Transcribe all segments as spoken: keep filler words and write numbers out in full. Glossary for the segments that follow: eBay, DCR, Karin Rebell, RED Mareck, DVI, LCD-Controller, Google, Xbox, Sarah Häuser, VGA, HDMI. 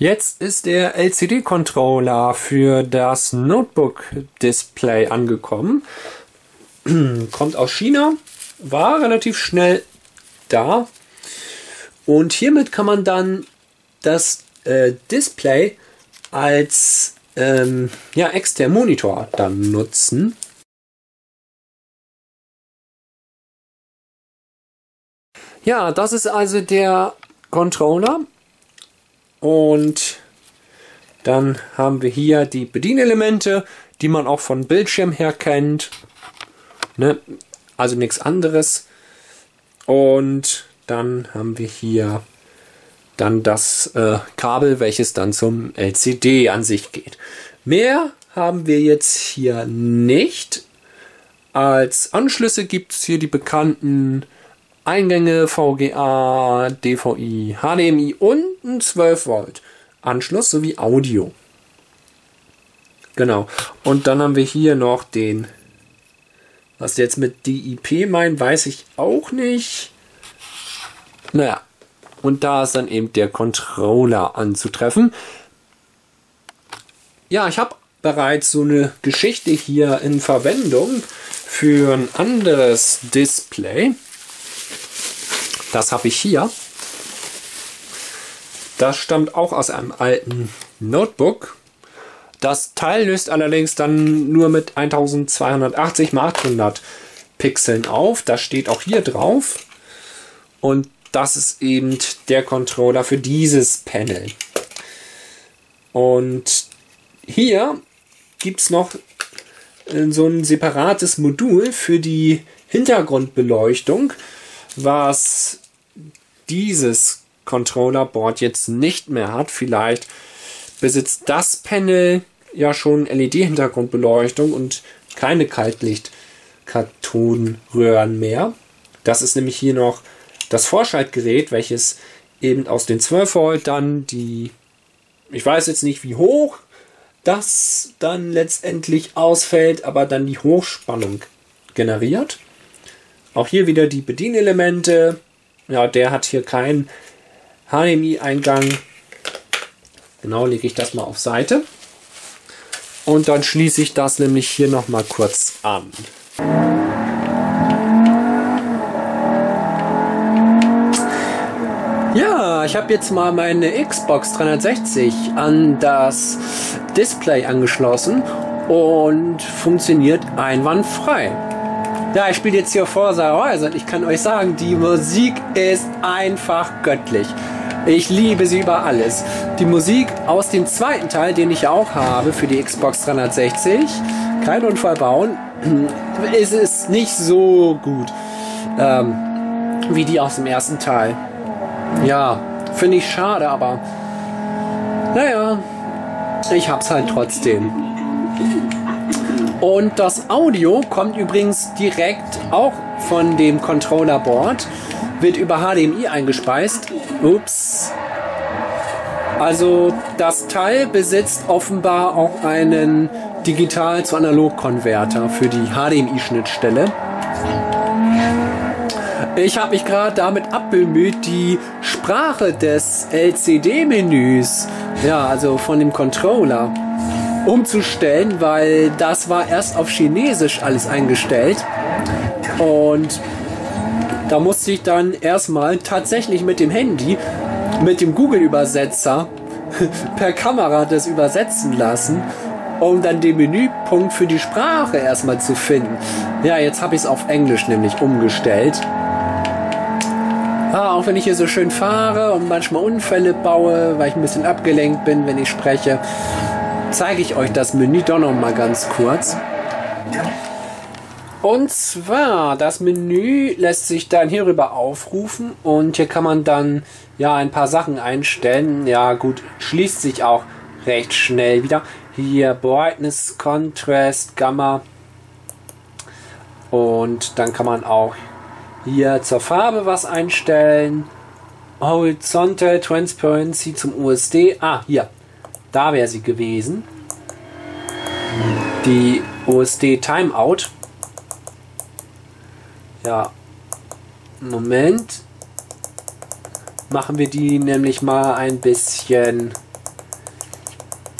Jetzt ist der L C D-Controller für das Notebook-Display angekommen. Kommt aus China, war relativ schnell da. Und hiermit kann man dann das äh, Display als ähm, ja, externen Monitor dann nutzen. Ja, das ist also der Controller. Und dann haben wir hier die Bedienelemente, die man auch von Bildschirm her kennt. Ne? Also nichts anderes. Und dann haben wir hier dann das äh, Kabel, welches dann zum L C D an sich geht. Mehr haben wir jetzt hier nicht. Als Anschlüsse gibt es hier die bekannten Eingänge, V G A, D V I, H D M I und ein zwölf Volt Anschluss sowie Audio. Genau. Und dann haben wir hier noch den, was jetzt mit D I P meint, weiß ich auch nicht. Naja, und da ist dann eben der Controller anzutreffen. Ja, ich habe bereits so eine Geschichte hier in Verwendung für ein anderes Display. Das habe ich hier. Das stammt auch aus einem alten Notebook. Das Teil löst allerdings dann nur mit eintausendzweihundertachtzig mal achthundert Pixeln auf. Das steht auch hier drauf. Und das ist eben der Controller für dieses Panel. Und hier gibt es noch so ein separates Modul für die Hintergrundbeleuchtung, was dieses Controllerboard jetzt nicht mehr hat. Vielleicht besitzt das Panel ja schon L E D-Hintergrundbeleuchtung und keine Kaltlicht-Kathodenröhren mehr. Das ist nämlich hier noch das Vorschaltgerät, welches eben aus den zwölf Volt dann die, ich weiß jetzt nicht wie hoch das dann letztendlich ausfällt, aber dann die Hochspannung generiert. Auch hier wieder die Bedienelemente. Ja, der hat hier keinen H D M I-Eingang. Genau, lege ich das mal auf Seite. Und dann schließe ich das nämlich hier nochmal kurz an. Ja, ich habe jetzt mal meine Xbox dreihundertsechzig an das Display angeschlossen und funktioniert einwandfrei. Ja, ich spiele jetzt hier vor Sarah Häuser und ich kann euch sagen, die Musik ist einfach göttlich. Ich liebe sie über alles. Die Musik aus dem zweiten Teil, den ich auch habe für die Xbox dreihundertsechzig, kein Unfall bauen, ist es nicht so gut ähm, wie die aus dem ersten Teil. Ja, finde ich schade, aber naja, ich hab's halt trotzdem. Und das Audio kommt übrigens direkt auch von dem Controllerboard, wird über H D M I eingespeist. Ups. Also das Teil besitzt offenbar auch einen Digital-zu-Analog-Konverter für die H D M I-Schnittstelle. Ich habe mich gerade damit abbemüht, die Sprache des L C D-Menüs, ja, also von dem Controller, umzustellen, weil das war erst auf Chinesisch alles eingestellt und da musste ich dann erstmal tatsächlich mit dem Handy, mit dem Google-Übersetzer per Kamera das übersetzen lassen, um dann den Menüpunkt für die Sprache erstmal zu finden. Ja, jetzt habe ich es auf Englisch nämlich umgestellt. Ah, auch wenn ich hier so schön fahre und manchmal Unfälle baue, weil ich ein bisschen abgelenkt bin, wenn ich spreche, zeige ich euch das Menü doch noch mal ganz kurz. Und zwar, das Menü lässt sich dann hierüber aufrufen und hier kann man dann ja ein paar Sachen einstellen. Ja gut, schließt sich auch recht schnell wieder. Hier Brightness, Contrast, Gamma und dann kann man auch hier zur Farbe was einstellen. Horizontal Transparency zum U S D. Ah, hier. Da wäre sie gewesen. Die U S D Timeout. Ja. Moment. Machen wir die nämlich mal ein bisschen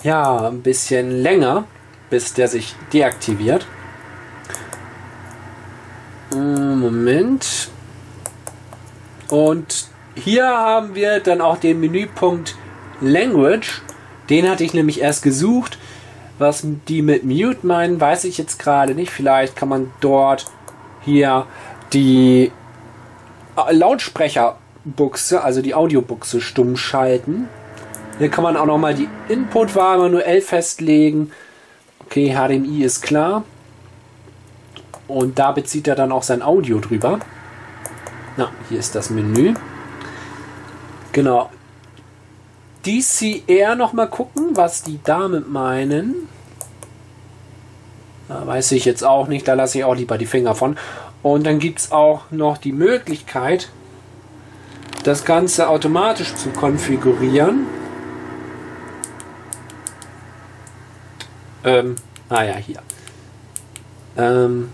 ja ein bisschen länger, bis der sich deaktiviert. Moment. Und hier haben wir dann auch den Menüpunkt Language. Den hatte ich nämlich erst gesucht. Was die mit Mute meinen, weiß ich jetzt gerade nicht. Vielleicht kann man dort hier die Lautsprecherbuchse, also die Audiobuchse, stumm schalten. Hier kann man auch nochmal die Input-Wahl manuell festlegen. Okay, H D M I ist klar. Und da bezieht er dann auch sein Audio drüber. Na, hier ist das Menü. Genau. D C R nochmal gucken, was die damit meinen. Da weiß ich jetzt auch nicht, da lasse ich auch lieber die Finger von. Und dann gibt es auch noch die Möglichkeit, das Ganze automatisch zu konfigurieren. Ähm, ah ja, hier. Ähm...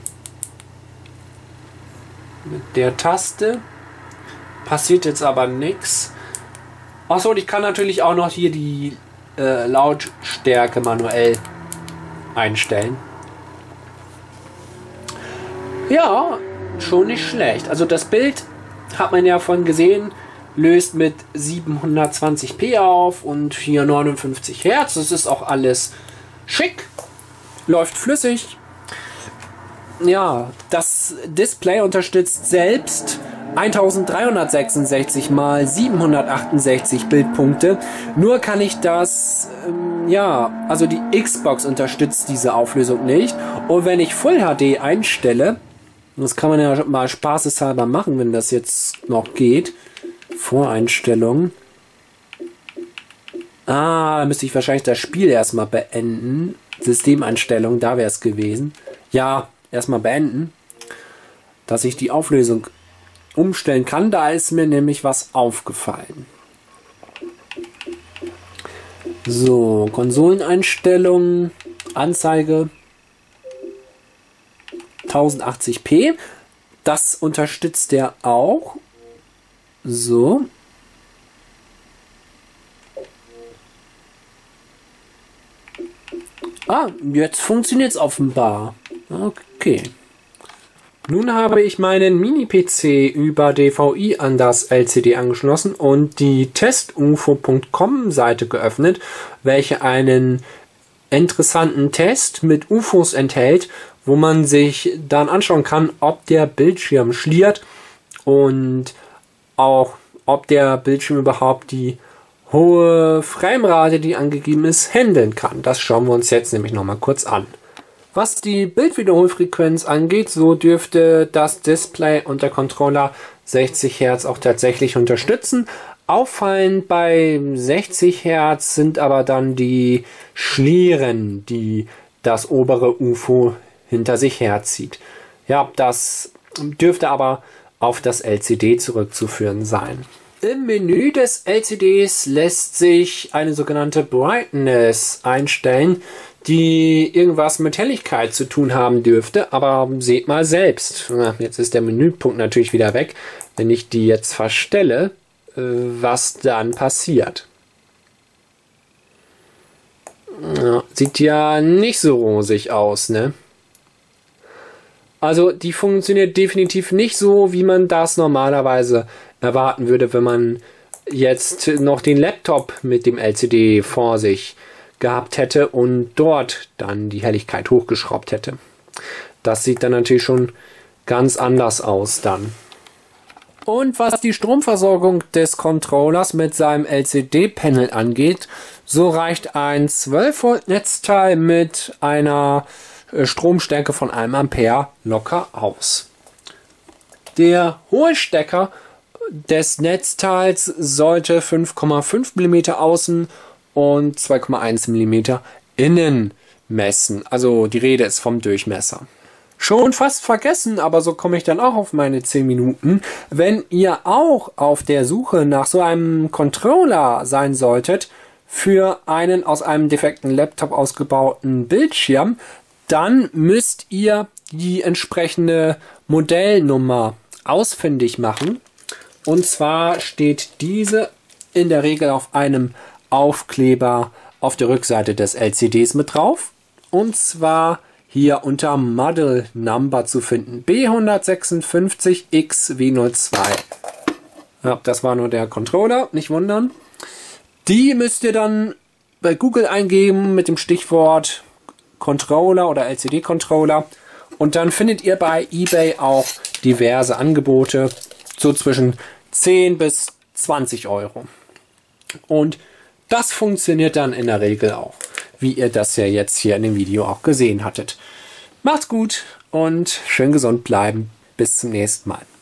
Mit der Taste passiert jetzt aber nichts. Achso, und ich kann natürlich auch noch hier die äh, Lautstärke manuell einstellen. Ja, schon nicht schlecht. Also das Bild, hat man ja von gesehen, löst mit siebenhundertzwanzig p auf und vierhundertneunundfünfzig Hertz. Das ist auch alles schick, läuft flüssig. Ja, das Display unterstützt selbst eintausenddreihundertsechsundsechzig mal siebenhundertachtundsechzig Bildpunkte. Nur kann ich das, ähm, ja, also die Xbox unterstützt diese Auflösung nicht. Und wenn ich Full H D einstelle, das kann man ja mal spaßeshalber machen, wenn das jetzt noch geht. Voreinstellungen. Ah, da müsste ich wahrscheinlich das Spiel erstmal beenden. Systemeinstellungen, da wäre es gewesen. Ja, erstmal beenden, dass ich die Auflösung umstellen kann. Da ist mir nämlich was aufgefallen. So, Konsoleneinstellungen, Anzeige tausendachtzig p. Das unterstützt der auch. So. Ah, jetzt funktioniert es offenbar. Okay. Nun habe ich meinen Mini-P C über D V I an das L C D angeschlossen und die test u f o punkt com-Seite geöffnet, welche einen interessanten Test mit U F Os enthält, wo man sich dann anschauen kann, ob der Bildschirm schliert und auch, ob der Bildschirm überhaupt die hohe Framerate, die angegeben ist, handeln kann. Das schauen wir uns jetzt nämlich nochmal kurz an. Was die Bildwiederholfrequenz angeht, so dürfte das Display und der Controller sechzig Hertz auch tatsächlich unterstützen. Auffallend bei sechzig Hertz sind aber dann die Schlieren, die das obere U F O hinter sich herzieht. Ja, das dürfte aber auf das L C D zurückzuführen sein. Im Menü des L C Ds lässt sich eine sogenannte Brightness einstellen, die irgendwas mit Helligkeit zu tun haben dürfte, aber seht mal selbst. Jetzt ist der Menüpunkt natürlich wieder weg, wenn ich die jetzt verstelle, was dann passiert. Sieht ja nicht so rosig aus, ne? Also die funktioniert definitiv nicht so, wie man das normalerweise erwarten würde, wenn man jetzt noch den Laptop mit dem L C D vor sich gehabt hätte und dort dann die Helligkeit hochgeschraubt hätte. Das sieht dann natürlich schon ganz anders aus dann. Und was die Stromversorgung des Controllers mit seinem L C D-Panel angeht, so reicht ein zwölf Volt Netzteil mit einer Stromstärke von einem Ampere locker aus. Der hohe Stecker des Netzteils sollte fünf Komma fünf Millimeter außen und zwei Komma eins Millimeter innen messen. Also die Rede ist vom Durchmesser. Schon fast vergessen, aber so komme ich dann auch auf meine zehn Minuten. Wenn ihr auch auf der Suche nach so einem Controller sein solltet, für einen aus einem defekten Laptop ausgebauten Bildschirm, dann müsst ihr die entsprechende Modellnummer ausfindig machen. Und zwar steht diese in der Regel auf einem Aufkleber auf der Rückseite des L C Ds mit drauf. Und zwar hier unter Model Number zu finden. B eins fünf sechs X W null zwei. Ja, das war nur der Controller, nicht wundern. Die müsst ihr dann bei Google eingeben mit dem Stichwort Controller oder L C D-Controller. Und dann findet ihr bei eBay auch diverse Angebote, so zwischen zehn bis zwanzig Euro. Und das funktioniert dann in der Regel auch, wie ihr das ja jetzt hier in dem Video auch gesehen hattet. Macht's gut und schön gesund bleiben. Bis zum nächsten Mal.